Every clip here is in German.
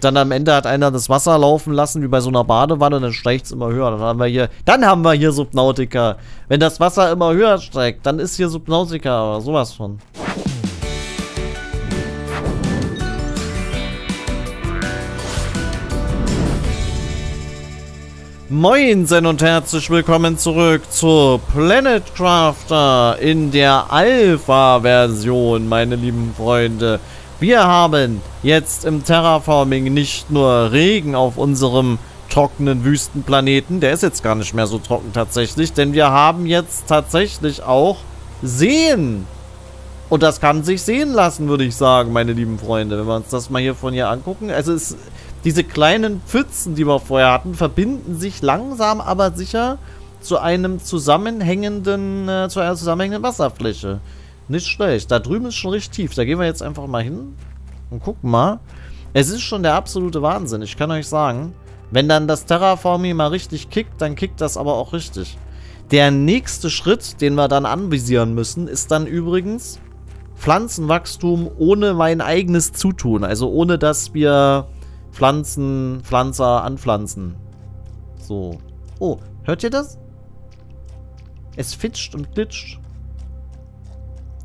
Dann am Ende hat einer das Wasser laufen lassen, wie bei so einer Badewanne, dann steigt es immer höher. Dann haben wir hier Subnautica. Wenn das Wasser immer höher steigt, dann ist hier Subnautica, aber sowas von. Moinsen und herzlich willkommen zurück zu Planet Crafter in der Alpha-Version, meine lieben Freunde. Wir haben jetzt im Terraforming nicht nur Regen auf unserem trockenen Wüstenplaneten, der ist jetzt gar nicht mehr so trocken tatsächlich, denn wir haben jetzt tatsächlich auch Seen. Und das kann sich sehen lassen, würde ich sagen, meine lieben Freunde, wenn wir uns das mal hier von hier angucken. Also es, diese kleinen Pfützen, die wir vorher hatten, verbinden sich langsam, aber sicher zu einem zusammenhängenden, zu einer zusammenhängenden Wasserfläche. Nicht schlecht. Da drüben ist schon richtig tief. Da gehen wir jetzt einfach mal hin und gucken mal. Es ist schon der absolute Wahnsinn. Ich kann euch sagen, wenn dann das Terraforming mal richtig kickt, dann kickt das aber auch richtig. Der nächste Schritt, den wir dann anvisieren müssen, ist dann übrigens Pflanzenwachstum ohne mein eigenes Zutun. Also ohne, dass wir Pflanzer anpflanzen. So. Oh, hört ihr das? Es fitscht und glitscht.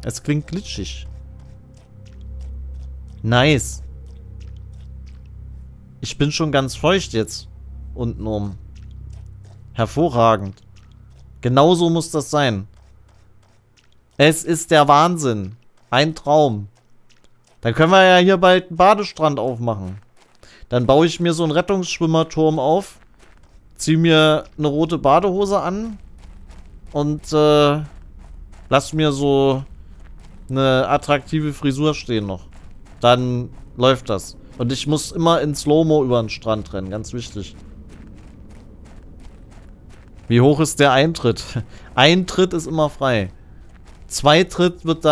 Es klingt glitschig. Nice. Ich bin schon ganz feucht jetzt. Unten oben. Hervorragend. Genauso muss das sein. Es ist der Wahnsinn. Ein Traum. Dann können wir ja hier bald einen Badestrand aufmachen. Dann baue ich mir so einen Rettungsschwimmerturm auf. Ziehe mir eine rote Badehose an. Und lass mir so eine attraktive Frisur stehen noch. Dann läuft das. Und ich muss immer in Slow-Mo über den Strand rennen. Ganz wichtig. Wie hoch ist der Eintritt? Ein Tritt ist immer frei. Zwei Tritt kostet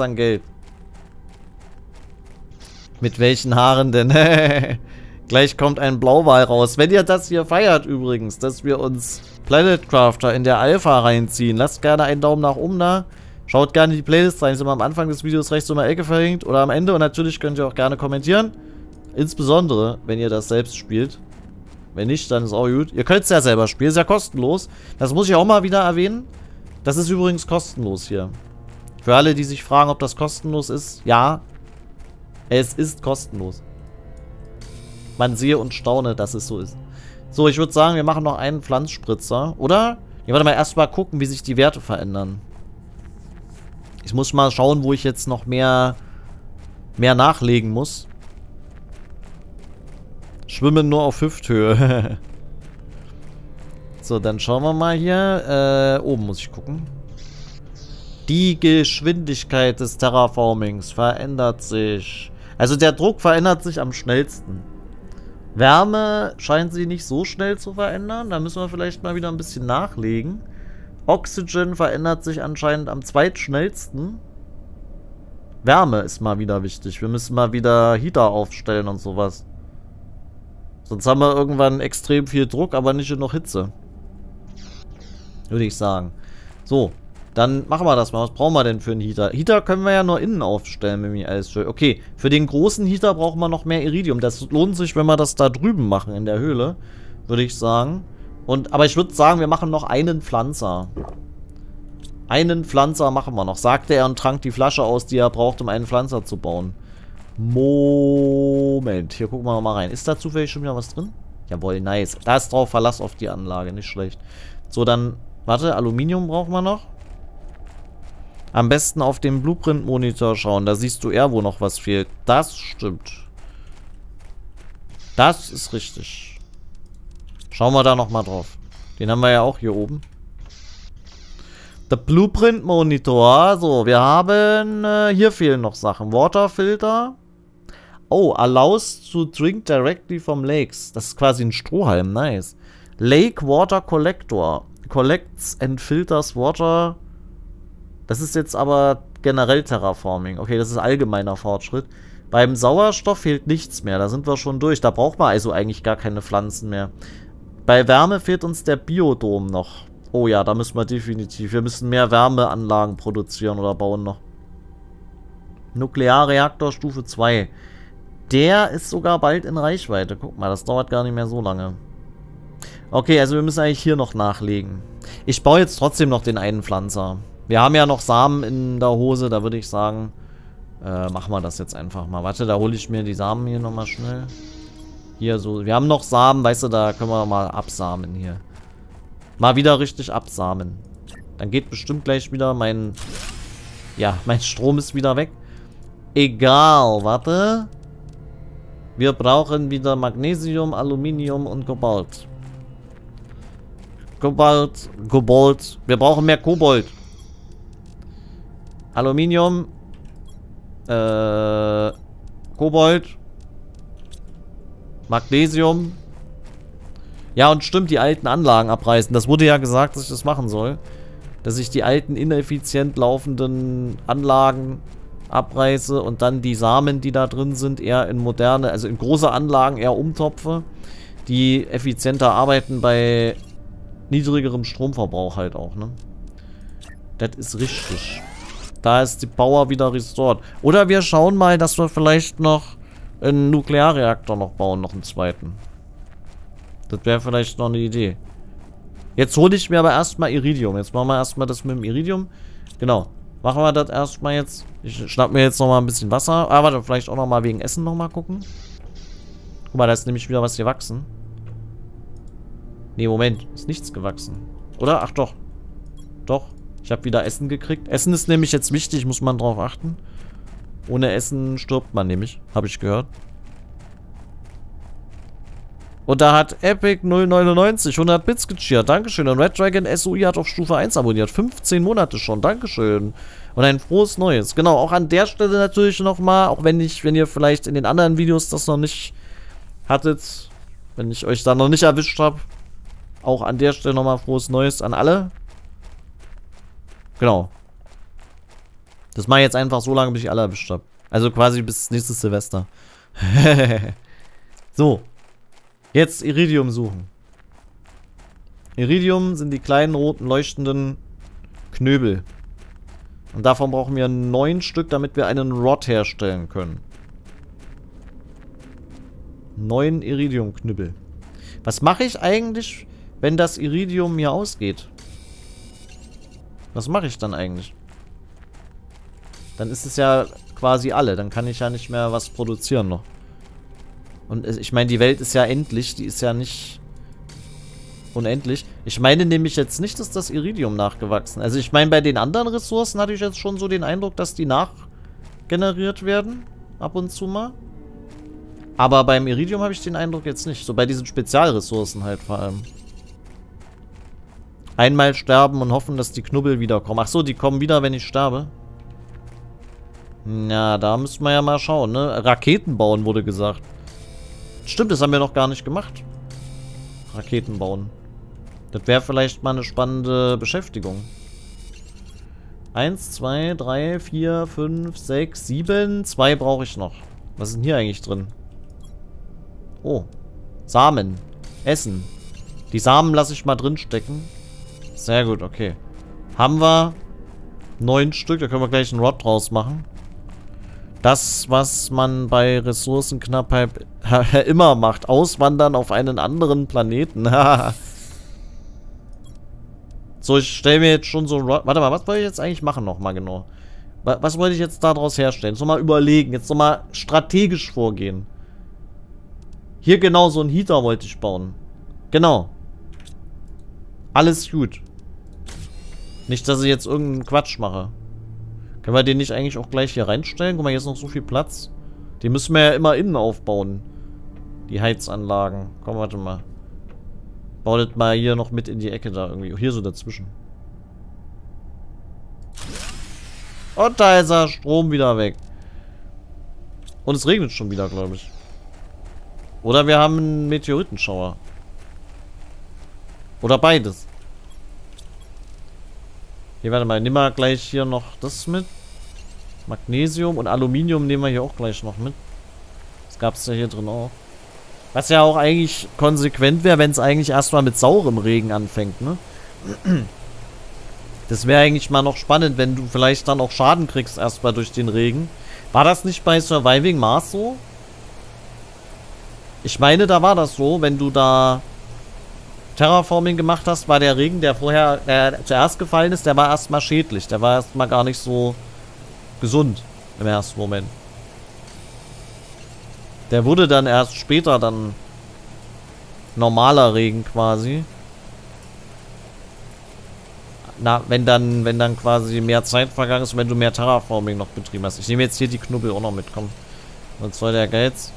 dann Geld. Mit welchen Haaren denn? Gleich kommt ein Blauwal raus. Wenn ihr das hier feiert übrigens, dass wir uns Planet Crafter in der Alpha reinziehen, lasst gerne einen Daumen nach oben da. Schaut gerne die Playlist rein, ist immer am Anfang des Videos rechts in der Ecke verlinkt oder am Ende. Und natürlich könnt ihr auch gerne kommentieren. Insbesondere, wenn ihr das selbst spielt. Wenn nicht, dann ist auch gut. Ihr könnt es ja selber spielen, ist ja kostenlos. Das muss ich auch mal wieder erwähnen. Das ist übrigens kostenlos hier. Für alle, die sich fragen, ob das kostenlos ist. Ja, es ist kostenlos. Man sehe und staune, dass es so ist. So, ich würde sagen, wir machen noch einen Pflanzspritzer. Oder? Ja, warte mal, erstmal gucken, wie sich die Werte verändern. Ich muss mal schauen, wo ich jetzt noch mehr nachlegen muss. Schwimmen nur auf Hüfthöhe. So, dann schauen wir mal hier. Oben muss ich gucken. Die Geschwindigkeit des Terraformings verändert sich. Also der Druck verändert sich am schnellsten. Wärme scheint sich nicht so schnell zu verändern. Da müssen wir vielleicht mal wieder ein bisschen nachlegen. Oxygen verändert sich anscheinend am zweitschnellsten. Wärme ist mal wieder wichtig. Wir müssen mal wieder Heater aufstellen und sowas. Sonst haben wir irgendwann extrem viel Druck, aber nicht genug Hitze. Würde ich sagen. So, dann machen wir das mal. Was brauchen wir denn für einen Heater? Heater können wir ja nur innen aufstellen, wenn mir alles schön. Okay, für den großen Heater brauchen wir noch mehr Iridium. Das lohnt sich, wenn wir das da drüben machen, in der Höhle. Würde ich sagen. Aber ich würde sagen, wir machen noch einen Pflanzer. Einen Pflanzer machen wir noch, sagte er und trank die Flasche aus, die er braucht, um einen Pflanzer zu bauen. Moment, hier gucken wir mal rein. Ist da zufällig schon wieder was drin? Jawohl, nice. Da ist drauf Verlass auf die Anlage, nicht schlecht. So, dann, warte, Aluminium brauchen wir noch. Am besten auf den Blueprint-Monitor schauen, da siehst du eher, wo noch was fehlt. Das stimmt. Das ist richtig. Schauen wir da nochmal drauf. Den haben wir ja auch hier oben. Der Blueprint Monitor. So, wir haben... hier fehlen noch Sachen. Waterfilter. Oh, allows to drink directly from lakes. Das ist quasi ein Strohhalm. Nice. Lake Water Collector. Collects and filters water. Das ist jetzt aber generell Terraforming. Okay, das ist allgemeiner Fortschritt. Beim Sauerstoff fehlt nichts mehr. Da sind wir schon durch. Da braucht man also eigentlich gar keine Pflanzen mehr. Bei Wärme fehlt uns der Biodom noch. Oh ja, da müssen wir definitiv. Wir müssen mehr Wärmeanlagen produzieren oder bauen noch. Nuklearreaktor Stufe 2. Der ist sogar bald in Reichweite. Guck mal, das dauert gar nicht mehr so lange. Okay, also wir müssen eigentlich hier noch nachlegen. Ich baue jetzt trotzdem noch den einen Pflanzer. Wir haben ja noch Samen in der Hose, da würde ich sagen, machen wir das jetzt einfach mal. Warte, da hole ich mir die Samen hier nochmal schnell. Hier so, wir haben noch Samen, weißt du, da können wir mal absamen hier. Mal wieder richtig absamen. Dann geht bestimmt gleich wieder mein... Ja, mein Strom ist wieder weg. Egal, warte. Wir brauchen wieder Magnesium, Aluminium und Kobalt. Kobalt, Kobold. Wir brauchen mehr Kobold. Aluminium. Kobold. Magnesium. Ja, und stimmt, die alten Anlagen abreißen. Das wurde ja gesagt, dass ich das machen soll. Dass ich die alten, ineffizient laufenden Anlagen abreiße und dann die Samen, die da drin sind, eher in moderne, also in große Anlagen eher umtopfe, die effizienter arbeiten bei niedrigerem Stromverbrauch halt auch, ne? Das ist richtig. Da ist die Power wieder restored. Oder wir schauen mal, dass wir vielleicht noch einen Nuklearreaktor noch bauen, noch einen zweiten. Das wäre vielleicht noch eine Idee. Jetzt hole ich mir aber erstmal Iridium. Jetzt machen wir erstmal das mit dem Iridium. Genau. Machen wir das erstmal jetzt. Ich schnapp mir jetzt nochmal ein bisschen Wasser. Ah, warte, vielleicht auch nochmal wegen Essen nochmal gucken. Guck mal, da ist nämlich wieder was gewachsen. Ne, Moment. Ist nichts gewachsen. Oder? Ach doch. Doch. Ich habe wieder Essen gekriegt. Essen ist nämlich jetzt wichtig, muss man drauf achten. Ohne Essen stirbt man nämlich, habe ich gehört. Und da hat Epic 099 100 Bits gecheert. Dankeschön. Und Red Dragon SUI hat auf Stufe 1 abonniert. 15 Monate schon. Dankeschön. Und ein frohes Neues. Genau, auch an der Stelle natürlich nochmal, auch wenn ihr vielleicht in den anderen Videos das noch nicht hattet, wenn ich euch da noch nicht erwischt habe, auch an der Stelle nochmal frohes Neues an alle. Genau. Das mache ich jetzt einfach so lange, bis ich alle erwischt habe. Also quasi bis nächstes Silvester. So. Jetzt Iridium suchen. Iridium sind die kleinen, roten, leuchtenden Knöbel. Und davon brauchen wir 9 Stück, damit wir einen Rod herstellen können. 9 Iridiumknüppel. Was mache ich eigentlich, wenn das Iridium mir ausgeht? Was mache ich dann eigentlich? Dann ist es ja quasi alle. Dann kann ich ja nicht mehr was produzieren noch. Und ich meine, die Welt ist ja endlich, die ist ja nicht unendlich. Ich meine nämlich jetzt nicht, dass das Iridium nachgewachsen ist. Also ich meine, bei den anderen Ressourcen hatte ich jetzt schon so den Eindruck, dass die nachgeneriert werden, ab und zu mal. Aber beim Iridium habe ich den Eindruck jetzt nicht. So bei diesen Spezialressourcen halt vor allem. Einmal sterben und hoffen, dass die Knubbel wiederkommen. Ach so, die kommen wieder, wenn ich sterbe. Na, da müssen wir ja mal schauen, ne? Raketen bauen wurde gesagt. Stimmt, das haben wir noch gar nicht gemacht. Raketen bauen. Das wäre vielleicht mal eine spannende Beschäftigung. 1, 2, 3, 4, 5, 6, 7. 2 brauche ich noch. Was ist denn hier eigentlich drin? Oh. Samen. Essen. Die Samen lasse ich mal drin stecken. Sehr gut, okay. Haben wir 9 Stück. Da können wir gleich einen Rod draus machen. Das, was man bei Ressourcenknappheit immer macht. Auswandern auf einen anderen Planeten. So, ich stelle mir jetzt schon so... Warte mal, was wollte ich jetzt eigentlich machen nochmal genau? Was wollte ich jetzt daraus herstellen? Jetzt nochmal überlegen. Jetzt nochmal strategisch vorgehen. Hier genau so einen Heater wollte ich bauen. Genau. Alles gut. Nicht, dass ich jetzt irgendeinen Quatsch mache. Können wir den nicht eigentlich auch gleich hier reinstellen? Guck mal, hier ist noch so viel Platz. Die müssen wir ja immer innen aufbauen. Die Heizanlagen. Komm, warte mal. Bau das mal hier noch mit in die Ecke da irgendwie. Hier so dazwischen. Und da ist der Strom wieder weg. Und es regnet schon wieder, glaube ich. Oder wir haben einen Meteoritenschauer. Oder beides. Hier, warte mal, nehmen wir gleich hier noch das mit. Magnesium und Aluminium nehmen wir hier auch gleich noch mit. Das gab es ja hier drin auch. Was ja auch eigentlich konsequent wäre, wenn es eigentlich erstmal mit saurem Regen anfängt, ne? Das wäre eigentlich mal noch spannend, wenn du vielleicht dann auch Schaden kriegst erstmal durch den Regen. War das nicht bei Surviving Mars so? Ich meine, da war das so, wenn du da Terraforming gemacht hast, war der Regen, der vorher zuerst gefallen ist, der war erstmal schädlich. Der war erstmal gar nicht so gesund im ersten Moment. Der wurde dann erst später dann normaler Regen quasi. Na, wenn dann quasi mehr Zeit vergangen ist, wenn du mehr Terraforming noch betrieben hast. Ich nehme jetzt hier die Knubbel auch noch mit, komm. Und zwar der Geiz.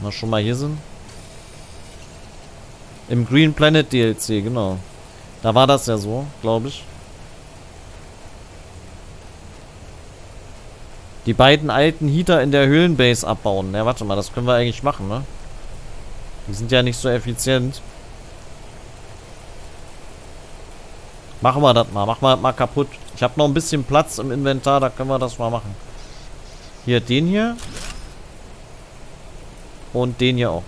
Mal schon mal hier sind. Im Green Planet DLC, genau. Da war das ja so, glaube ich. Die beiden alten Heater in der Höhlenbase abbauen. Ja, warte mal, das können wir eigentlich machen, ne? Die sind ja nicht so effizient. Machen wir das mal. Machen wir das mal kaputt. Ich habe noch ein bisschen Platz im Inventar, da können wir das mal machen. Hier, den hier. Und den hier auch.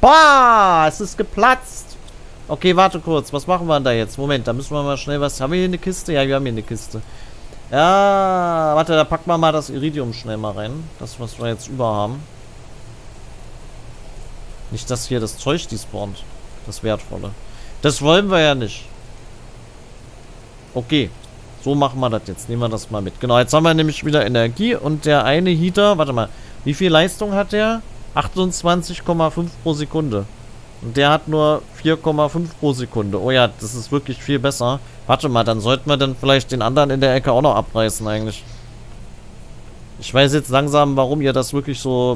Boah, es ist geplatzt. Okay, warte kurz. Was machen wir denn da jetzt? Moment, da müssen wir mal schnell was... Haben wir hier eine Kiste? Ja, wir haben hier eine Kiste. Ja, warte, da packen wir mal das Iridium schnell mal rein. Das, was wir jetzt über haben. Nicht, dass hier das Zeug despawnt. Das Wertvolle. Das wollen wir ja nicht. Okay. So machen wir das jetzt. Nehmen wir das mal mit. Genau, jetzt haben wir nämlich wieder Energie. Und der eine Heater, warte mal. Wie viel Leistung hat der? 28,5 pro Sekunde. Und der hat nur 4,5 pro Sekunde. Oh ja, das ist wirklich viel besser. Warte mal, dann sollten wir dann vielleicht den anderen in der Ecke auch noch abreißen eigentlich. Ich weiß jetzt langsam, warum ihr das so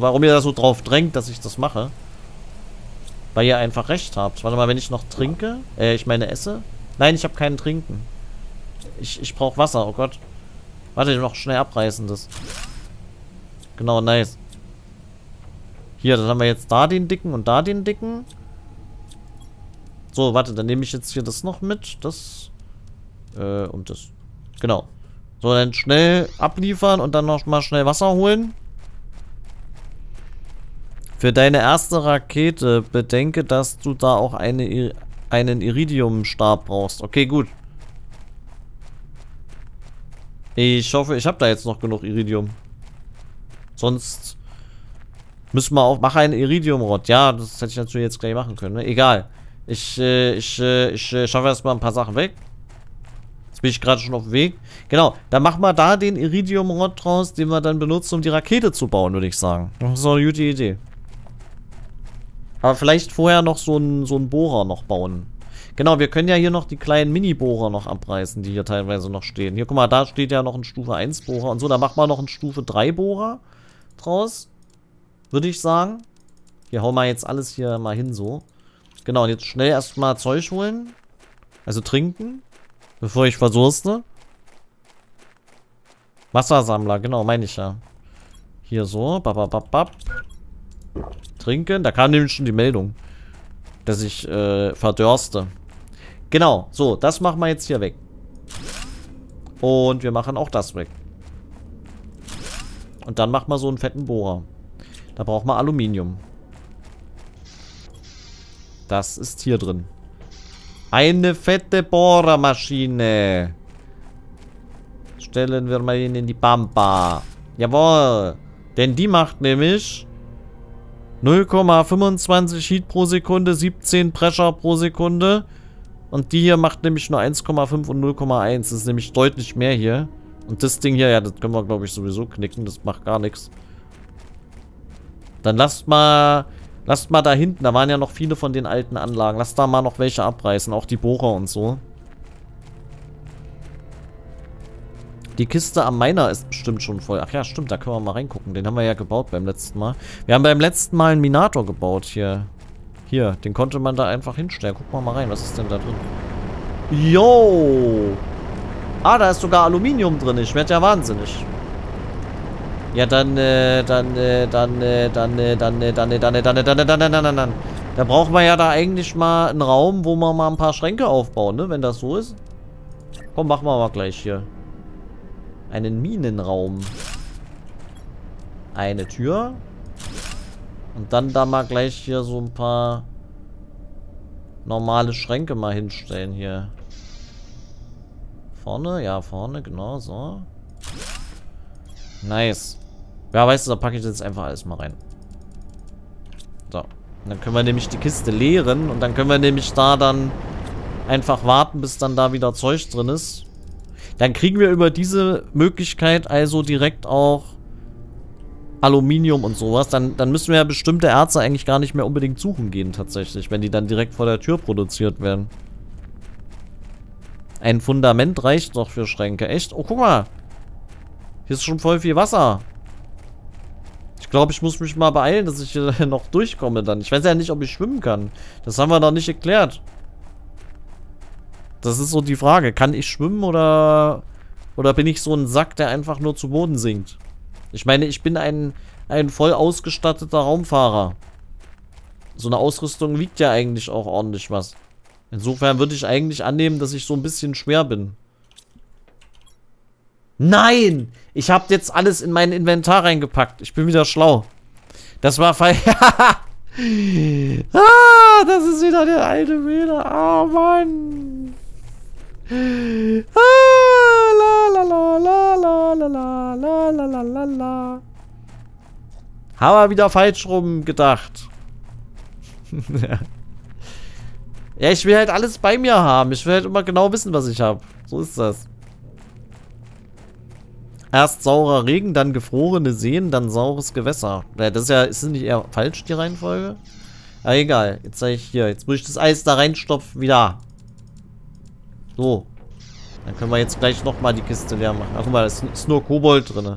drauf drängt, dass ich das mache. Weil ihr einfach recht habt. Warte mal, wenn ich noch trinke. Ich meine esse. Nein, ich habe keinen Trinken. Ich brauche Wasser, oh Gott. Warte, ich noch schnell abreißen das. Genau, nice. Hier, dann haben wir jetzt da den dicken und da den dicken. So, warte, dann nehme ich jetzt hier das noch mit. Das. Und das. Genau. So, dann schnell abliefern und dann noch mal schnell Wasser holen. Für deine erste Rakete bedenke, dass du da auch einen Iridiumstab brauchst. Okay, gut. Ich hoffe, ich habe da jetzt noch genug Iridium. Sonst müssen wir auch... Mache einen Iridium-Rod. Ja, das hätte ich natürlich jetzt gleich machen können. Ne? Egal. Ich schaffe erstmal ein paar Sachen weg. Jetzt bin ich gerade schon auf dem Weg. Genau, dann machen wir da den Iridium-Rod draus, den wir dann benutzen, um die Rakete zu bauen, würde ich sagen. Das ist eine gute Idee. Aber vielleicht vorher noch so einen Bohrer noch bauen. Genau, wir können ja hier noch die kleinen Mini-Bohrer noch abreißen, die hier teilweise noch stehen. Hier, guck mal, da steht ja noch ein Stufe 1 Bohrer und so. Da machen wir noch einen Stufe 3 Bohrer draus, würde ich sagen. Hier, hauen wir jetzt alles hier mal hin so. Genau, und jetzt schnell erstmal Zeug holen. Also trinken, bevor ich verdurste. Wassersammler, genau, meine ich ja. Hier so, babababab. Trinken. Da kam nämlich schon die Meldung, dass ich verdörste. Genau, so, das machen wir jetzt hier weg. Und wir machen auch das weg. Und dann machen wir so einen fetten Bohrer. Da braucht man Aluminium. Das ist hier drin. Eine fette Bohrermaschine. Stellen wir mal in die Pampa. Jawohl. Denn die macht nämlich 0,25 Heat pro Sekunde, 17 Pressure pro Sekunde. Und die hier macht nämlich nur 1,5 und 0,1. Das ist nämlich deutlich mehr hier. Und das Ding hier, ja, das können wir, glaube ich, sowieso knicken. Das macht gar nichts. Dann lasst mal da hinten. Da waren ja noch viele von den alten Anlagen. Lasst da mal noch welche abreißen. Auch die Bohrer und so. Die Kiste am Miner ist bestimmt schon voll. Ach ja, stimmt, da können wir mal reingucken. Den haben wir ja gebaut beim letzten Mal. Wir haben beim letzten Mal einen Minator gebaut hier. Hier, den konnte man da einfach hinstellen. Guck mal rein, was ist denn da drin? Yo! Ah, da ist sogar Aluminium drin. Ich werde ja wahnsinnig. Ja, dann. Da braucht man ja da eigentlich mal einen Raum, wo man mal ein paar Schränke aufbauen, ne? Wenn das so ist. Komm, machen wir mal gleich hier. Einen Minenraum. Eine Tür. Und dann da mal gleich hier so ein paar normale Schränke mal hinstellen hier. Vorne, ja, vorne, genau, so. Nice. Ja, weißt du, da packe ich jetzt einfach alles mal rein. So. Und dann können wir nämlich die Kiste leeren und dann können wir nämlich da dann einfach warten, bis dann da wieder Zeug drin ist. Dann kriegen wir über diese Möglichkeit also direkt auch Aluminium und sowas. Dann müssen wir ja bestimmte Erze eigentlich gar nicht mehr unbedingt suchen gehen tatsächlich, wenn die dann direkt vor der Tür produziert werden. Ein Fundament reicht doch für Schränke. Echt? Oh, guck mal. Hier ist schon voll viel Wasser. Ich glaube, ich muss mich mal beeilen, dass ich hier noch durchkomme dann. Ich weiß ja nicht, ob ich schwimmen kann. Das haben wir noch nicht geklärt. Das ist so die Frage. Kann ich schwimmen oder bin ich so ein Sack, der einfach nur zu Boden sinkt? Ich meine, ich bin ein voll ausgestatteter Raumfahrer. So eine Ausrüstung wiegt ja eigentlich auch ordentlich was. Insofern würde ich eigentlich annehmen, dass ich so ein bisschen schwer bin. Nein! Ich habe jetzt alles in mein Inventar reingepackt. Ich bin wieder schlau. Das war falsch. Ah, das ist wieder der alte Fehler. Ah, Mann. Ah, la la la la la la la la la la la. Haben wir wieder falsch rum gedacht. Ja, ich will halt alles bei mir haben. Ich will halt immer genau wissen, was ich habe. So ist das. Erst saurer Regen, dann gefrorene Seen, dann saures Gewässer. Ja, das ist ja, ist das nicht eher falsch, die Reihenfolge? Aber egal, jetzt sage ich hier, jetzt muss ich das Eis da reinstopfen, wieder. So. Dann können wir jetzt gleich nochmal die Kiste leer machen. Ach, guck mal, da ist nur Kobold drin.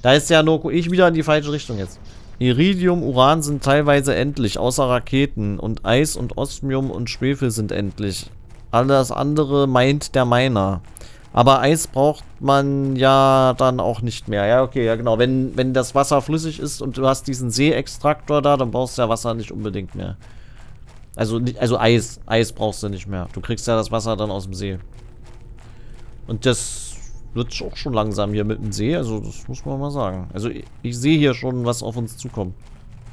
Da ist ja nur, ich wieder in die falsche Richtung jetzt. Iridium, Uran sind teilweise endlich, außer Raketen. Und Eis und Osmium und Schwefel sind endlich. Alles andere meint der Miner. Aber Eis braucht man ja dann auch nicht mehr. Ja, okay, ja genau. Wenn das Wasser flüssig ist und du hast diesen Seeextraktor da, dann brauchst du ja Wasser nicht unbedingt mehr. Also Eis. Eis brauchst du nicht mehr. Du kriegst ja das Wasser dann aus dem See. Und das wird auch schon langsam hier mit dem See. Also das muss man mal sagen. Also ich sehe hier schon, was auf uns zukommt.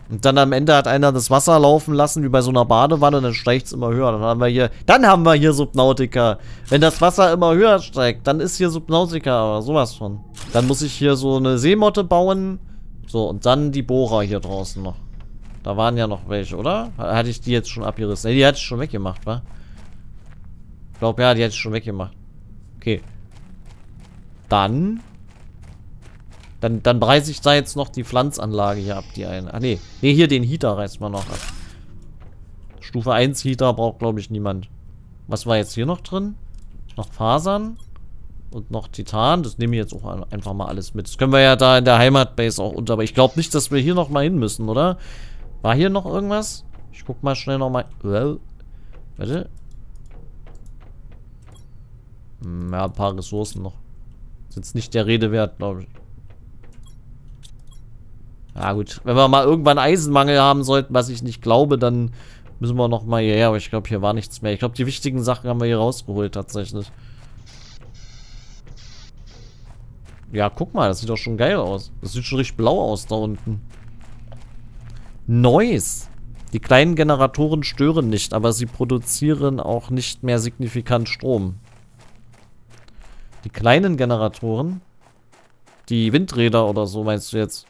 Und dann am Ende hat einer das Wasser laufen lassen, wie bei so einer Badewanne, dann steigt es immer höher. Dann haben wir hier Subnautica. Wenn das Wasser immer höher steigt, dann ist hier Subnautica, aber sowas von. Dann muss ich hier so eine Seemotte bauen. So, und dann die Bohrer hier draußen noch. Da waren ja noch welche, oder? Hatte ich die jetzt schon abgerissen? Ne, die hatte ich schon weggemacht, wa? Ich glaube, ja, die hatte ich schon weggemacht. Okay. Dann reiße ich da jetzt noch die Pflanzanlage hier ab, die eine. Ah, nee. Nee, hier den Heater reißt man noch ab. Stufe 1 Heater braucht, glaube ich, niemand. Was war jetzt hier noch drin? Noch Fasern und noch Titan. Das nehme ich jetzt auch einfach mal alles mit. Das können wir ja da in der Heimatbase auch unter. Aber ich glaube nicht, dass wir hier nochmal hin müssen, oder? War hier noch irgendwas? Ich guck mal schnell nochmal. Warte. Ja, ein paar Ressourcen noch. Ist jetzt nicht der Rede wert, glaube ich. Ah gut, wenn wir mal irgendwann Eisenmangel haben sollten, was ich nicht glaube, dann müssen wir nochmal hierher. Aber ich glaube, hier war nichts mehr. Ich glaube, die wichtigen Sachen haben wir hier rausgeholt tatsächlich. Ja, guck mal, das sieht doch schon geil aus. Das sieht schon richtig blau aus da unten. Neues. Die kleinen Generatoren stören nicht, aber sie produzieren auch nicht mehr signifikant Strom. Die kleinen Generatoren? Die Windräder oder so, meinst du jetzt?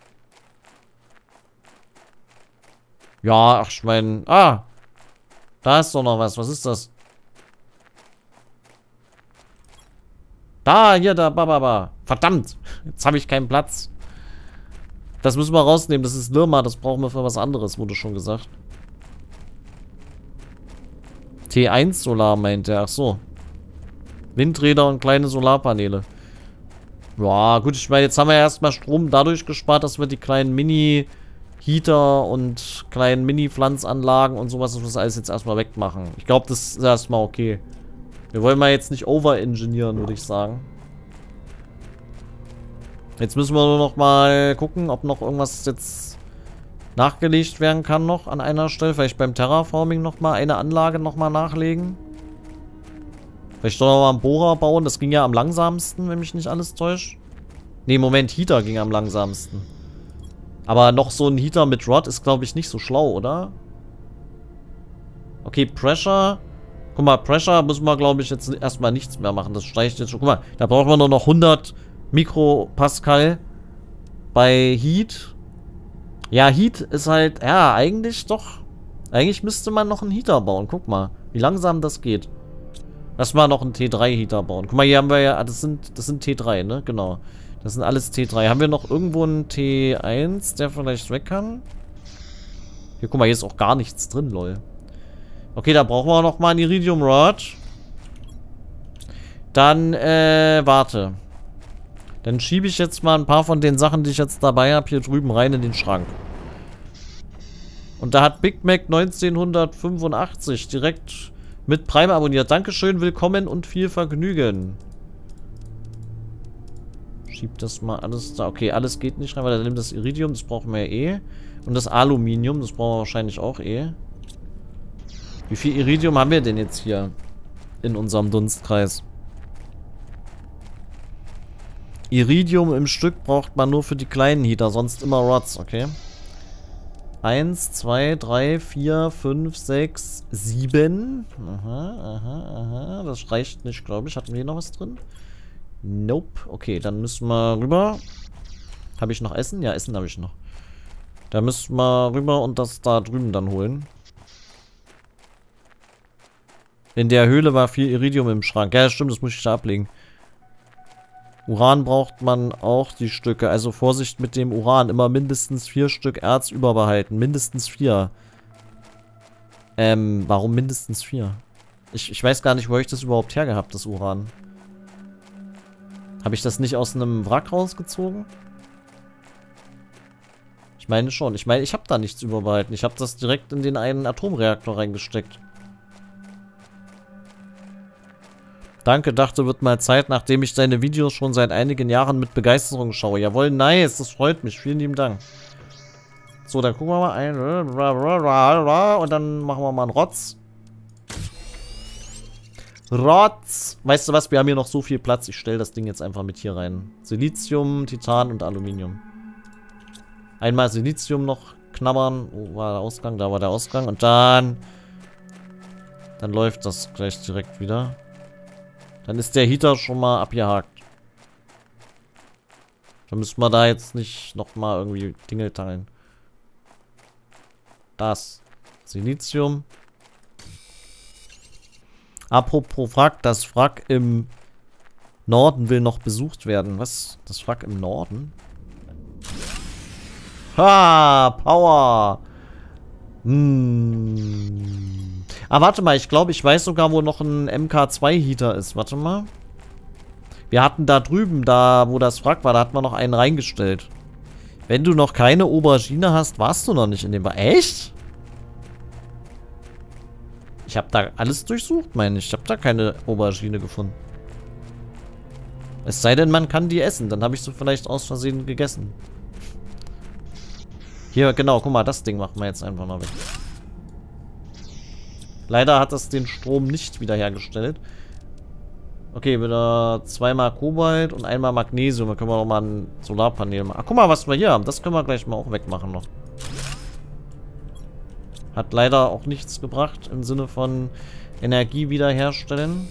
Ja, ach, ich meine... Ah! Da ist doch noch was. Was ist das? Da, hier, da, bababa. Verdammt! Jetzt habe ich keinen Platz. Das müssen wir rausnehmen. Das ist Nirma. Das brauchen wir für was anderes, wurde schon gesagt. T1 Solar meint er. Ach so. Windräder und kleine Solarpaneele. Ja, gut. Ich meine, jetzt haben wir ja erstmal Strom dadurch gespart, dass wir die kleinen Mini... Heater und kleinen Mini-Pflanzanlagen und sowas, das muss alles jetzt erstmal wegmachen. Ich glaube, das ist erstmal okay. Wir wollen mal jetzt nicht overengineeren, würde ich sagen. Jetzt müssen wir nur noch mal gucken, ob noch irgendwas jetzt nachgelegt werden kann noch an einer Stelle. Vielleicht beim Terraforming nochmal eine Anlage nochmal nachlegen. Vielleicht doch nochmal einen Bohrer bauen, das ging ja am langsamsten, wenn mich nicht alles täuscht. Ne, Moment, Heater ging am langsamsten. Aber noch so ein Heater mit Rod ist, glaube ich, nicht so schlau, oder? Okay, Pressure. Guck mal, Pressure müssen wir, glaube ich, jetzt erstmal nichts mehr machen. Das steigt jetzt schon. Guck mal, da brauchen wir nur noch 100 Mikropascal. bei Heat. Ja, Heat ist halt, ja, eigentlich doch. Eigentlich müsste man noch einen Heater bauen. Guck mal, wie langsam das geht. Lass mal noch einen T3-Heater bauen. Guck mal, hier haben wir ja, das sind T3, ne? Genau. Das sind alles T3. Haben wir noch irgendwo einen T1, der vielleicht weg kann? Hier, guck mal, hier ist auch gar nichts drin, lol. Okay, da brauchen wir noch mal einen Iridium Rod. Dann, warte. Dann schiebe ich jetzt mal ein paar von den Sachen, die ich jetzt dabei habe, hier drüben rein in den Schrank. Und da hat Big Mac 1985 direkt mit Prime abonniert. Dankeschön, willkommen und viel Vergnügen. Schieb das mal alles da. Okay, alles geht nicht rein, weil da nimmt das Iridium, das brauchen wir ja eh. Und das Aluminium, das brauchen wir wahrscheinlich auch eh. Wie viel Iridium haben wir denn jetzt hier in unserem Dunstkreis? Iridium im Stück braucht man nur für die kleinen Heater, sonst immer Rods, okay? 1, 2, 3, 4, 5, 6, 7. Aha. Das reicht nicht, glaube ich. Hatten wir hier noch was drin? Nope. Okay, dann müssen wir rüber. Habe ich noch Essen? Ja, Essen habe ich noch. Da müssen wir rüber und das da drüben dann holen. In der Höhle war viel Iridium im Schrank. Ja, stimmt, das muss ich da ablegen. Uran braucht man auch die Stücke. Also Vorsicht mit dem Uran. Immer mindestens 4 Stück Erz überbehalten. Mindestens 4. Warum mindestens 4? Ich weiß gar nicht, wo ich das überhaupt hergehabt, das Uran. Habe ich das nicht aus einem Wrack rausgezogen? Ich meine schon. Ich meine, ich habe da nichts überbehalten. Ich habe das direkt in den einen Atomreaktor reingesteckt. Danke, dachte, wird mal Zeit, nachdem ich deine Videos schon seit einigen Jahren mit Begeisterung schaue. Jawohl, nice, das freut mich. Vielen lieben Dank. So, dann gucken wir mal ein. Und dann machen wir mal einen Rotz. Rotz! Weißt du was, wir haben hier noch so viel Platz. Ich stelle das Ding jetzt einfach mit hier rein. Silizium, Titan und Aluminium. Einmal Silizium noch knabbern. Wo war der Ausgang? Da war der Ausgang. Und dann... Dann läuft das gleich direkt wieder. Dann ist der Heater schon mal abgehakt. Dann müssen wir da jetzt nicht nochmal irgendwie Dinge teilen. Das Silizium. Apropos Wrack, das Wrack im Norden will noch besucht werden. Was? Das Wrack im Norden? Ha! Power! Ah, warte mal, ich glaube, ich weiß sogar, wo noch ein MK2-Heater ist. Warte mal. Wir hatten da drüben, da wo das Wrack war, da hatten wir noch einen reingestellt. Wenn du noch keine Aubergine hast, warst du noch nicht in dem... Echt? Ich habe da alles durchsucht, meine ich. Ich habe da keine Aubergine gefunden. Es sei denn, man kann die essen. Dann habe ich sie vielleicht aus Versehen gegessen. Hier, genau, guck mal, das Ding machen wir jetzt einfach mal weg. Leider hat das den Strom nicht wiederhergestellt. Okay, wieder zweimal Kobalt und einmal Magnesium. Da können wir nochmal ein Solarpanel machen. Ach, guck mal, was wir hier haben. Das können wir gleich mal auch wegmachen noch. Hat leider auch nichts gebracht im Sinne von Energie wiederherstellen.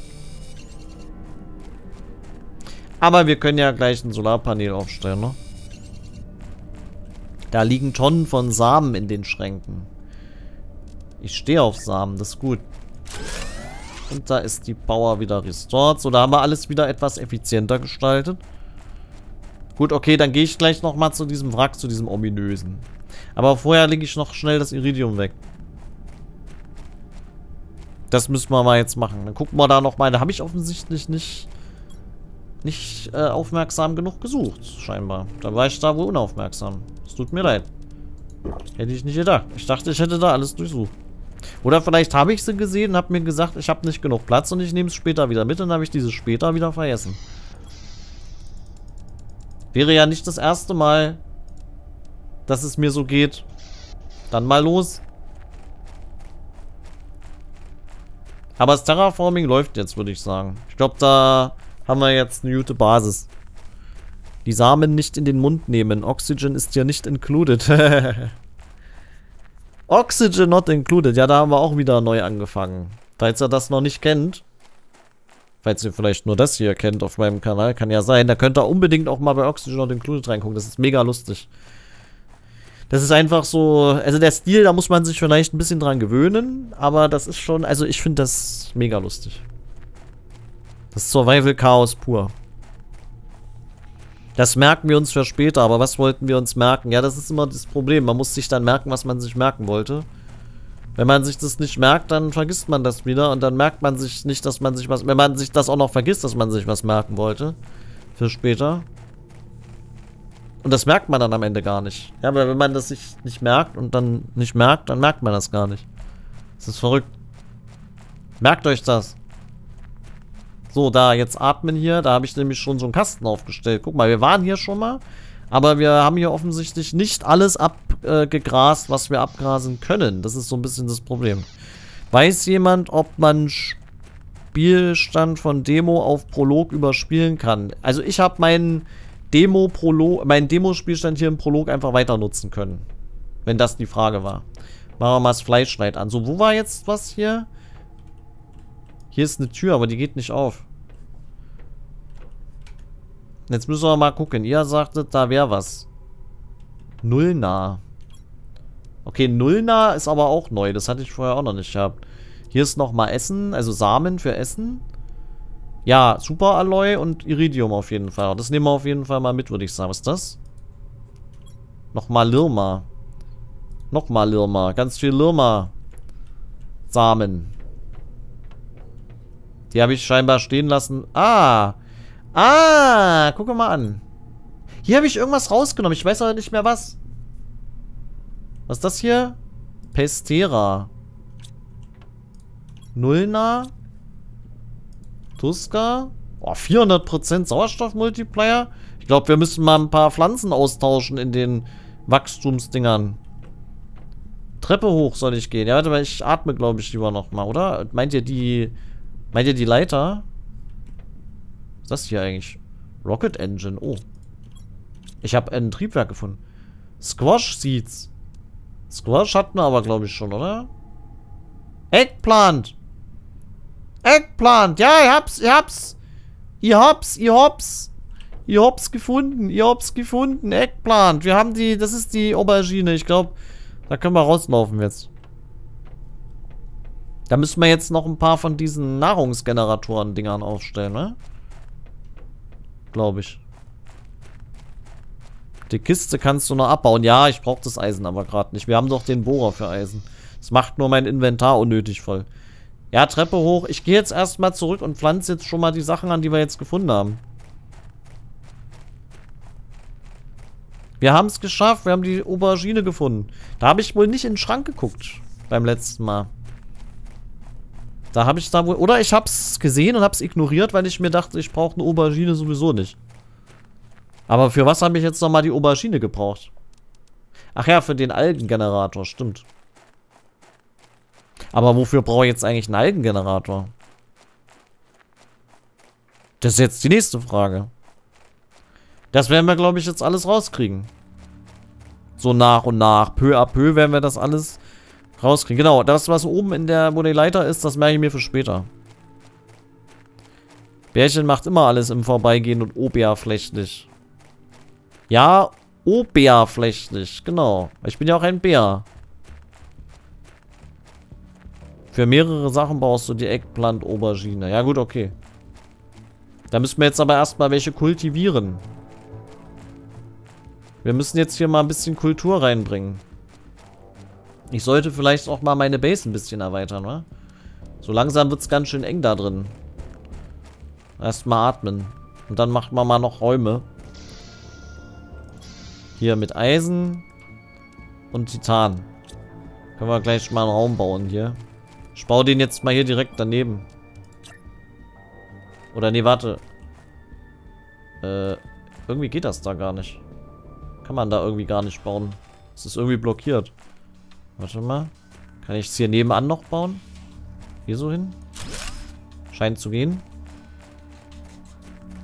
Aber wir können ja gleich ein Solarpanel aufstellen, ne? Da liegen Tonnen von Samen in den Schränken. Ich stehe auf Samen, das ist gut. Und da ist die Power wieder restored. So, da haben wir alles wieder etwas effizienter gestaltet. Gut, okay, dann gehe ich gleich nochmal zu diesem Wrack, zu diesem ominösen. Aber vorher lege ich noch schnell das Iridium weg. Das müssen wir mal jetzt machen. Dann gucken wir da nochmal. Da habe ich offensichtlich nicht aufmerksam genug gesucht, scheinbar. Da war ich da wohl unaufmerksam. Es tut mir leid. Hätte ich nicht gedacht. Ich dachte, ich hätte da alles durchsucht. Oder vielleicht habe ich sie gesehen und habe mir gesagt, ich habe nicht genug Platz und ich nehme es später wieder mit und habe ich dieses später wieder vergessen. Wäre ja nicht das erste Mal, dass es mir so geht. Dann mal los. Aber das Terraforming läuft jetzt, würde ich sagen. Ich glaube, da haben wir jetzt eine gute Basis. Die Samen nicht in den Mund nehmen. Oxygen ist hier nicht included. Oxygen not included. Ja, da haben wir auch wieder neu angefangen. Falls ihr das noch nicht kennt. falls ihr vielleicht nur das hier kennt auf meinem Kanal, kann ja sein, da könnt ihr unbedingt auch mal bei Oxygen Not Included reingucken, das ist mega lustig. Das ist einfach so, also der Stil, da muss man sich vielleicht ein bisschen dran gewöhnen, aber das ist schon, also ich finde das mega lustig. Das ist Survival-Chaos pur. Das merken wir uns für später, aber was wollten wir uns merken? Ja, das ist immer das Problem, man muss sich dann merken, was man sich merken wollte. Wenn man sich das nicht merkt, dann vergisst man das wieder und dann merkt man sich nicht, dass man sich was, wenn man sich das auch noch vergisst, dass man sich was merken wollte für später. Und das merkt man dann am Ende gar nicht. Ja, aber wenn man das sich nicht merkt und dann nicht merkt, dann merkt man das gar nicht. Das ist verrückt. Merkt euch das. So, da jetzt atmen hier. Da habe ich nämlich schon so einen Kasten aufgestellt. Guck mal, wir waren hier schon mal. Aber wir haben hier offensichtlich nicht alles abgegrast, was wir abgrasen können. Das ist so ein bisschen das Problem. Weiß jemand, ob man Spielstand von Demo auf Prolog überspielen kann? Also ich habe meinen Demo-Spielstand hier im Prolog einfach weiter nutzen können. Wenn das die Frage war. Machen wir mal das Fleischschneid an. So, wo war jetzt was hier? Hier ist eine Tür, aber die geht nicht auf. Jetzt müssen wir mal gucken. Ihr sagtet, da wäre was. Nullnah. Okay, Nullnah ist aber auch neu. Das hatte ich vorher auch noch nicht gehabt. Hier ist nochmal Essen, also Samen für Essen. Ja, Superalloy und Iridium auf jeden Fall. Das nehmen wir auf jeden Fall mal mit, würde ich sagen. Was ist das? Nochmal Lirma. Nochmal Lirma. Ganz viel Lirma-Samen. Die habe ich scheinbar stehen lassen. Ah! Ah! Guck mal an. Hier habe ich irgendwas rausgenommen. Ich weiß aber nicht mehr was. Was ist das hier? Pestera. Nullna. Tuska. Oh, 400% Sauerstoffmultiplier. Ich glaube, wir müssen mal ein paar Pflanzen austauschen in den Wachstumsdingern. Treppe hoch soll ich gehen. Ja, warte mal, ich atme, glaube ich, lieber nochmal, oder? Meint ihr die Leiter? Was ist das hier eigentlich? Rocket Engine. Oh. Ich habe ein Triebwerk gefunden. Squash Seeds. Squash hatten wir aber, glaube ich, schon, oder? Eggplant. Eggplant, ja, ich hab's gefunden, Eggplant, wir haben die, das ist die Aubergine, ich glaube, da können wir rauslaufen jetzt. Da müssen wir jetzt noch ein paar von diesen Nahrungsgeneratoren-Dingern aufstellen, ne? Glaube ich. Die Kiste kannst du noch abbauen, ja, ich brauche das Eisen aber gerade nicht, wir haben doch den Bohrer für Eisen. Das macht nur mein Inventar unnötig voll. Ja, Treppe hoch. Ich gehe jetzt erstmal zurück und pflanze jetzt schon mal die Sachen an, die wir jetzt gefunden haben. Wir haben es geschafft. Wir haben die Aubergine gefunden. Da habe ich wohl nicht in den Schrank geguckt. Beim letzten Mal. Da habe ich da wohl... Oder ich habe es gesehen und habe es ignoriert, weil ich mir dachte, ich brauche eine Aubergine sowieso nicht. Aber für was habe ich jetzt nochmal die Aubergine gebraucht? Ach ja, für den Algengenerator. Stimmt. Aber wofür brauche ich jetzt eigentlich einen Algengenerator? Das ist jetzt die nächste Frage. Das werden wir, glaube ich, jetzt alles rauskriegen. So nach und nach, peu à peu werden wir das alles rauskriegen. Genau, das, was oben in der, wo die Leiter ist, das merke ich mir für später. Bärchen macht immer alles im Vorbeigehen und oberflächlich. Ja, oberflächlich, genau. Ich bin ja auch ein Bär. Für mehrere Sachen brauchst du die Eggplant-Aubergine. Ja gut, okay. Da müssen wir jetzt aber erstmal welche kultivieren. Wir müssen jetzt hier mal ein bisschen Kultur reinbringen. Ich sollte vielleicht auch mal meine Base ein bisschen erweitern, wa? So langsam wird es ganz schön eng da drin. Erstmal atmen. Und dann macht man mal noch Räume. Hier mit Eisen und Titan. Können wir gleich mal einen Raum bauen hier. Ich baue den jetzt mal hier direkt daneben. Oder nee, warte. Irgendwie geht das da gar nicht. Kann man da irgendwie gar nicht bauen. Es ist irgendwie blockiert. Warte mal. Kann ich es hier nebenan noch bauen? Hier so hin? Scheint zu gehen.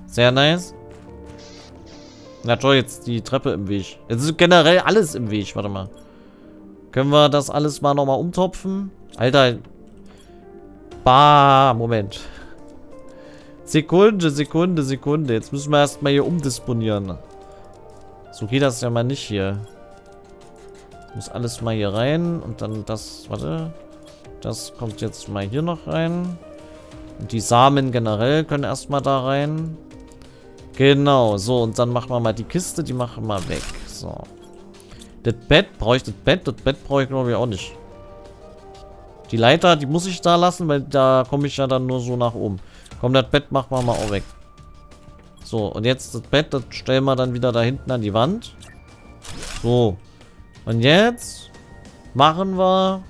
Sehr nice. Na toll, jetzt die Treppe im Weg. Jetzt ist generell alles im Weg. Warte mal. Können wir das alles mal nochmal umtopfen? Alter... Bah, Moment. Sekunde, Sekunde, Sekunde. Jetzt müssen wir erstmal hier umdisponieren. So geht das ja mal nicht hier. Muss alles mal hier rein und dann das, warte. Das kommt jetzt mal hier noch rein. Und die Samen generell können erstmal da rein. Genau, so, und dann machen wir mal die Kiste, die machen wir weg. So. Das Bett, brauche ich das Bett brauche ich glaube ich auch nicht. Die Leiter, die muss ich da lassen, weil da komme ich ja dann nur so nach oben. Komm, das Bett machen wir mal auch weg. So, und jetzt das Bett, das stellen wir dann wieder da hinten an die Wand. So. Und jetzt machen wir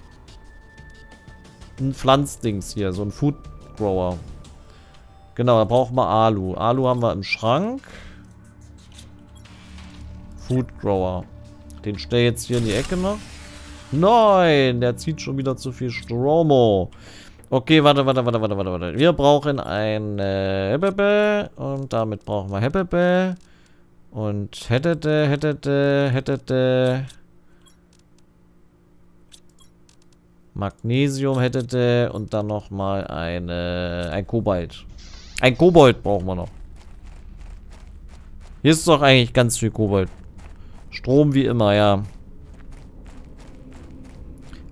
ein Pflanzdings hier, so ein Food Grower. Genau, da brauchen wir Alu. Alu haben wir im Schrank. Food Grower. Den stelle ich jetzt hier in die Ecke noch. Nein, der zieht schon wieder zu viel Stromo. Okay, warte. Wir brauchen eine Hebbebe. Und damit brauchen wir Hebbebe. Und hättete. Magnesium hättete. Und dann nochmal ein Kobalt. Ein Kobold brauchen wir noch. Hier ist doch eigentlich ganz viel Kobold. Strom wie immer, ja.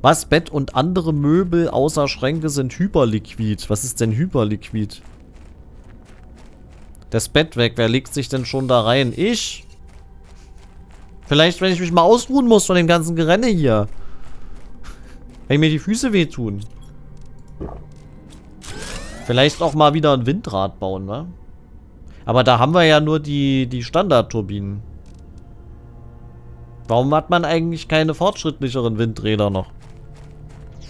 Was? Bett und andere Möbel außer Schränke sind Hyperliquid. Was ist denn Hyperliquid? Das Bett weg. Wer legt sich denn schon da rein? Ich? Vielleicht, wenn ich mich mal ausruhen muss von dem ganzen Gerenne hier. Wenn mir die Füße wehtun. Vielleicht auch mal wieder ein Windrad bauen, ne? Aber da haben wir ja nur die Standardturbinen. Warum hat man eigentlich keine fortschrittlicheren Windräder noch?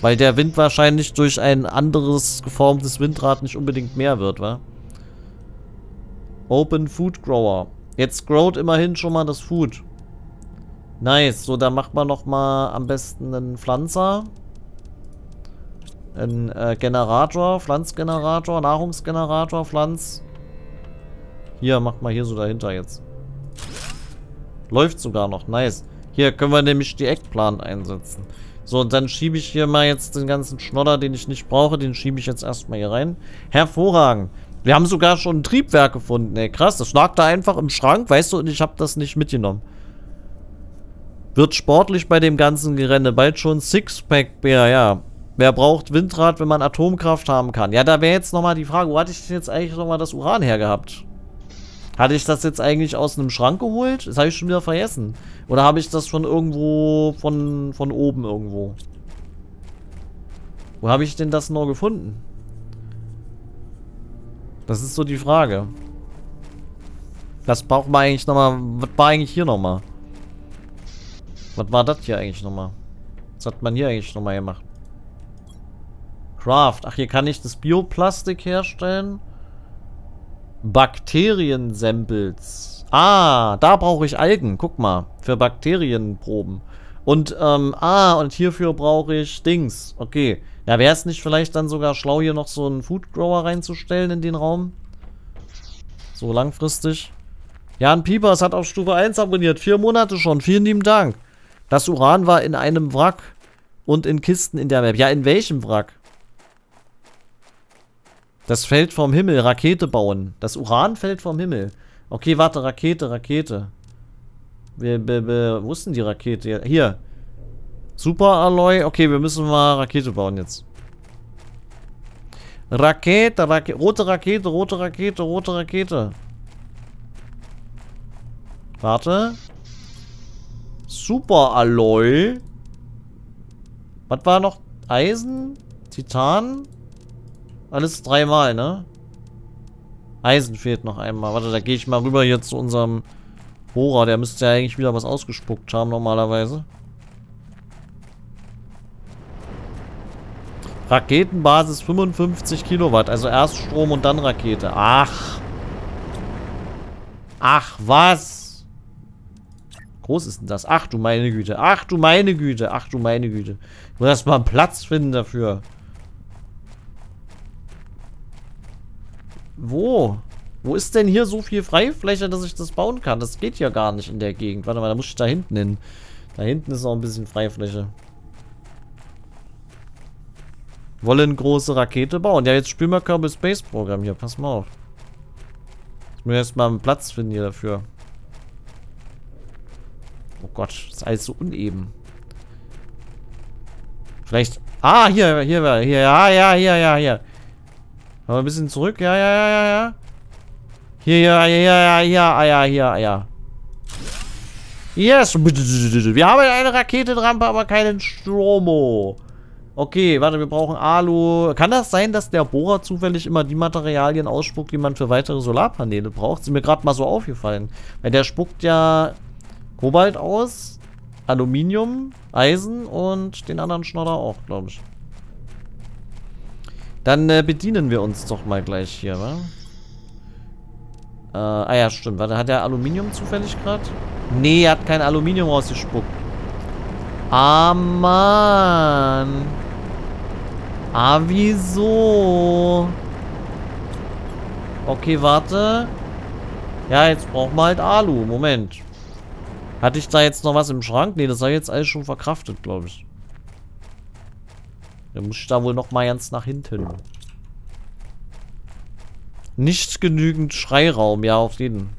Weil der Wind wahrscheinlich durch ein anderes geformtes Windrad nicht unbedingt mehr wird, wa? Open Food Grower. Jetzt growt immerhin schon mal das Food. Nice. So, dann macht man nochmal am besten einen Pflanzer. Einen Generator, Pflanzgenerator, Nahrungsgenerator, Pflanz. Hier, macht mal hier so dahinter jetzt. Läuft sogar noch, nice. Hier können wir nämlich die Eckplan einsetzen. So, und dann schiebe ich hier mal jetzt den ganzen Schnodder, den ich nicht brauche. Den schiebe ich jetzt erstmal hier rein. Hervorragend. Wir haben sogar schon ein Triebwerk gefunden. Ey, krass, das lag da einfach im Schrank, weißt du, und ich habe das nicht mitgenommen. Wird sportlich bei dem ganzen Gerände. Bald schon Sixpack-Bär, ja. Wer braucht Windrad, wenn man Atomkraft haben kann? Ja, da wäre jetzt nochmal die Frage, wo hatte ich denn jetzt eigentlich nochmal das Uran hergehabt? Hatte ich das jetzt eigentlich aus einem Schrank geholt? Das habe ich schon wieder vergessen. Oder habe ich das schon irgendwo von oben irgendwo? Wo habe ich denn das noch gefunden? Das ist so die Frage. Das brauchen wir eigentlich nochmal. Was war eigentlich hier nochmal? Was war das hier eigentlich nochmal? Was hat man hier eigentlich nochmal gemacht? Craft. Ach, hier kann ich das Bioplastik herstellen. Bakterien-Samples. Ah, da brauche ich Algen. Guck mal. Für Bakterienproben. Und, und hierfür brauche ich Dings. Okay. Ja, wäre es nicht vielleicht dann sogar schlau, hier noch so einen Food Grower reinzustellen in den Raum? So langfristig. Jan Piepers hat auf Stufe 1 abonniert. 4 Monate schon. Vielen lieben Dank. Das Uran war in einem Wrack und in Kisten in der Map. Ja, in welchem Wrack? Das fällt vom Himmel. Rakete bauen. Das Uran fällt vom Himmel. Okay, warte. Rakete. Wir wussten die Rakete. Hier. Superalloy. Okay, wir müssen mal Rakete bauen jetzt. Rakete. Rote Rakete. Warte. Superalloy. Was war noch? Eisen? Titan? Alles 3-mal, ne? Eisen fehlt noch einmal. Warte, da gehe ich mal rüber hier zu unserem Bohrer. Der müsste ja eigentlich wieder was ausgespuckt haben normalerweise. Raketenbasis 55 Kilowatt. Also erst Strom und dann Rakete. Ach. Ach, was? Groß ist denn das? Ach, du meine Güte. Ich muss erst mal einen Platz finden dafür. Wo? Wo ist denn hier so viel Freifläche, dass ich das bauen kann? Das geht ja gar nicht in der Gegend. Warte mal, da muss ich da hinten hin. Da hinten ist noch ein bisschen Freifläche. Wollen große Rakete bauen. Ja, jetzt spielen wir Kerbal Space Programm hier. Pass mal auf. Ich muss erstmal einen Platz finden hier dafür. Oh Gott, das ist alles so uneben. Vielleicht. Ah, hier. Ja. Aber ein bisschen zurück. Ja. Hier. Yes! Wir haben eine Raketenrampe, aber keinen Stromo. Okay, warte, wir brauchen Alu. Kann das sein, dass der Bohrer zufällig immer die Materialien ausspuckt, die man für weitere Solarpaneele braucht? Sind mir gerade mal so aufgefallen. Weil der spuckt ja Kobalt aus, Aluminium, Eisen und den anderen Schnodder auch, glaube ich. Dann bedienen wir uns doch mal gleich hier, wa? Ja, stimmt. Warte, hat er Aluminium zufällig gerade? Nee, er hat kein Aluminium rausgespuckt. Ah, Mann. Ah, wieso? Okay, warte. Ja, jetzt brauchen wir halt Alu. Moment. Hatte ich da jetzt noch was im Schrank? Nee, das habe ich jetzt alles schon verkraftet, glaube ich. Dann muss ich da wohl noch mal ganz nach hinten. Nicht genügend Schreiraum, ja, auf jeden.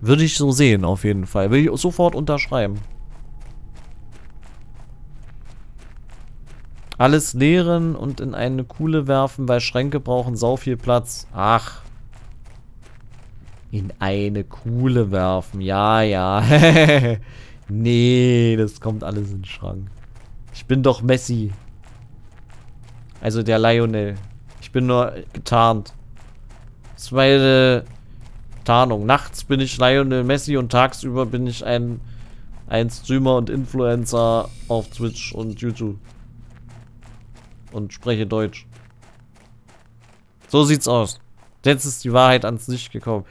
Würde ich so sehen, auf jeden Fall. Will ich sofort unterschreiben. Alles leeren und in eine Kuhle werfen, weil Schränke brauchen sau viel Platz. Ach. In eine Kuhle werfen. Ja. Nee, das kommt alles in den Schrank. Ich bin doch Messi. Also der Lionel. Ich bin nur getarnt. Das ist meine Tarnung. Nachts bin ich Lionel Messi und tagsüber bin ich ein Streamer und Influencer auf Twitch und YouTube. Und spreche Deutsch. So sieht's aus. Jetzt ist die Wahrheit ans Licht gekommen.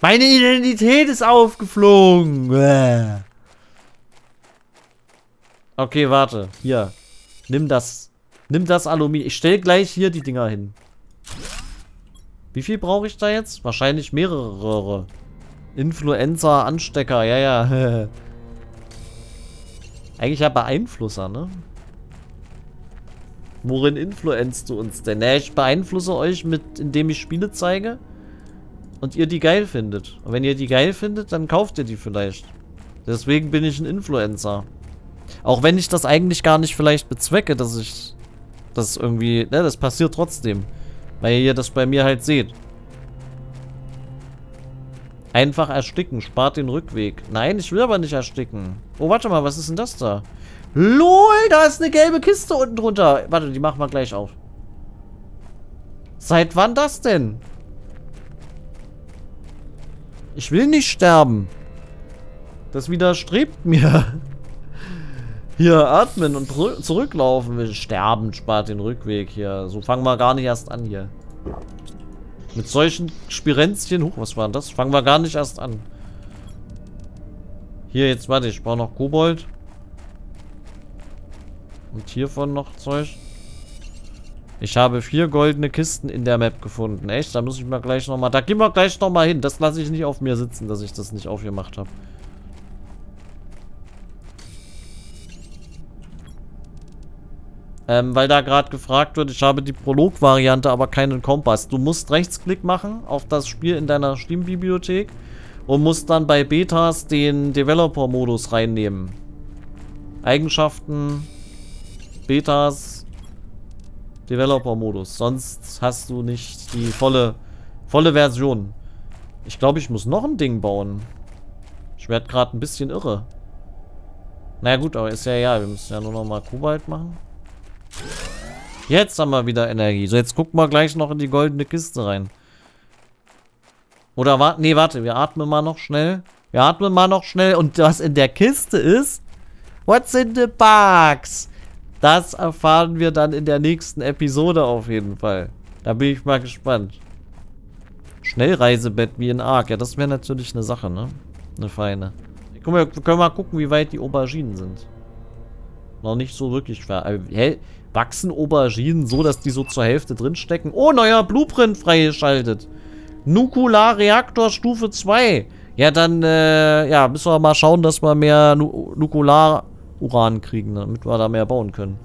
Meine Identität ist aufgeflogen. Bäh. Okay, warte. Hier. Nimm das Aluminium. Ich stelle gleich hier die Dinger hin. Wie viel brauche ich da jetzt? Wahrscheinlich mehrere Röhre. Influencer, Anstecker. Ja. Eigentlich ja Beeinflusser, ne? Worin influenzt du uns denn? Naja, ich beeinflusse euch, indem ich Spiele zeige und ihr die geil findet. Und wenn ihr die geil findet, dann kauft ihr die vielleicht. Deswegen bin ich ein Influencer. Auch wenn ich das eigentlich gar nicht vielleicht bezwecke, dass ich das irgendwie... Ne, das passiert trotzdem. Weil ihr das bei mir halt seht. Einfach ersticken, spart den Rückweg. Nein, ich will aber nicht ersticken. Oh, warte mal, was ist denn das da? LOL, da ist eine gelbe Kiste unten drunter. Warte, die machen wir gleich auf. Seit wann das denn? Ich will nicht sterben. Das widerstrebt mir. Hier, atmen und zurücklaufen. Wir sterben, spart den Rückweg hier. So fangen wir gar nicht erst an hier. Mit solchen Spirenzchen. Huch, was war denn das? Fangen wir gar nicht erst an. Hier, jetzt warte, ich brauche noch Kobold. Und hiervon noch Zeug. Ich habe 4 goldene Kisten in der Map gefunden. Echt? Da muss ich mal gleich nochmal... Da gehen wir gleich nochmal hin. Das lasse ich nicht auf mir sitzen, dass ich das nicht aufgemacht habe. Weil da gerade gefragt wird, ich habe die Prolog-Variante, aber keinen Kompass. Du musst Rechtsklick machen auf das Spiel in deiner Steam-Bibliothek und musst dann bei Betas den Developer-Modus reinnehmen. Eigenschaften... Betas, Developer-Modus. Sonst hast du nicht die volle Version. Ich glaube, ich muss noch ein Ding bauen. Ich werde gerade ein bisschen irre. Naja gut, aber ist ja egal. Wir müssen ja nur noch mal Kobalt machen. Jetzt haben wir wieder Energie. So, jetzt gucken wir gleich noch in die goldene Kiste rein. Oder warte, nee, warte. Wir atmen mal noch schnell. Und was in der Kiste ist? What's in the box? Das erfahren wir dann in der nächsten Episode auf jeden Fall. Da bin ich mal gespannt. Schnellreisebett wie in Ark. Ja, das wäre natürlich eine Sache, ne? Eine feine. Guck mal, wir können mal gucken, wie weit die Auberginen sind. Noch nicht so wirklich schwer. Hä? Wachsen Auberginen so, dass die so zur Hälfte drinstecken? Oh, neuer Blueprint freigeschaltet. Nukularreaktor Stufe 2. Ja, dann ja, müssen wir mal schauen, dass wir mehr Nukular... Uran kriegen, damit wir da mehr bauen können.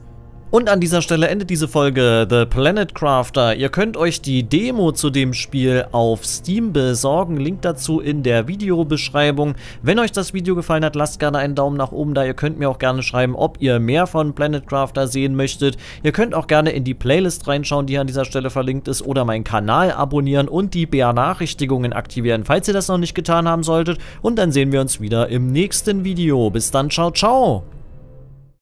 Und an dieser Stelle endet diese Folge The Planet Crafter. Ihr könnt euch die Demo zu dem Spiel auf Steam besorgen. Link dazu in der Videobeschreibung. Wenn euch das Video gefallen hat, lasst gerne einen Daumen nach oben da. Ihr könnt mir auch gerne schreiben, ob ihr mehr von Planet Crafter sehen möchtet. Ihr könnt auch gerne in die Playlist reinschauen, die hier an dieser Stelle verlinkt ist, oder meinen Kanal abonnieren und die Benachrichtigungen aktivieren, falls ihr das noch nicht getan haben solltet. Und dann sehen wir uns wieder im nächsten Video. Bis dann, ciao, ciao!